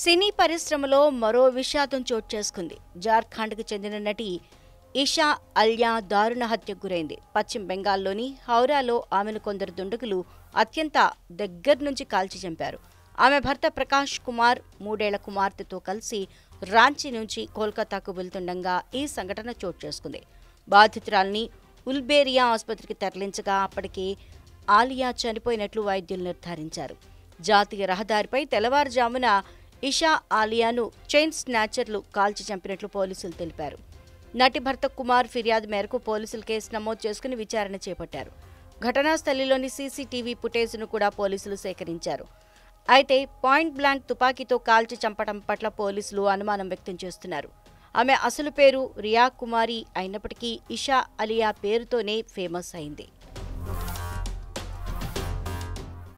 సినీ పరిశ్రమలో మరో విషాదం చోటు చేసుకుంది. జార్ఖండ్కు చెందిన నటి ఈషా అల్యా దారుణ హత్యకు గురైంది. పశ్చిమ బెంగాల్లోని హౌరాలో ఆమెను కొందరు దుండగులు అత్యంత దగ్గర నుంచి కాల్చి చంపారు. ఆమె భర్త ప్రకాష్ కుమార్ 3 ఏళ్ల కుమార్తెతో కలిసి రాంచీ నుంచి కోల్కతాకు వెళ్తుండగా ఈ సంఘటన చోటు చేసుకుంది. బాధితురాల్ని ఉల్బేరియా ఆసుపత్రికి తరలించగా అప్పటికే ఆలియా చనిపోయినట్లు వైద్యులు నిర్ధారించారు. జాతీయ రహదారిపై తెల్లవారుజామున ఈషా ఆలియాను చైన్ స్నాచర్లు కాల్చి చంపినట్లు పోలీసులు తెలిపారు. నటి భర్త కుమార్ ఫిర్యాదు మేరకు పోలీసులు కేసు నమోదు చేసుకుని విచారణ చేపట్టారు. ఘటనా స్థలిలోని సీసీటీవీ ఫుటేజ్ను కూడా పోలీసులు సేకరించారు. అయితే పాయింట్ బ్లాంక్ తుపాకీతో కాల్చి చంపడం పట్ల పోలీసులు అనుమానం వ్యక్తం చేస్తున్నారు. ఆమె అసలు పేరు రియా కుమారి అయినప్పటికీ ఈషా అలియా పేరుతోనే ఫేమస్ అయింది.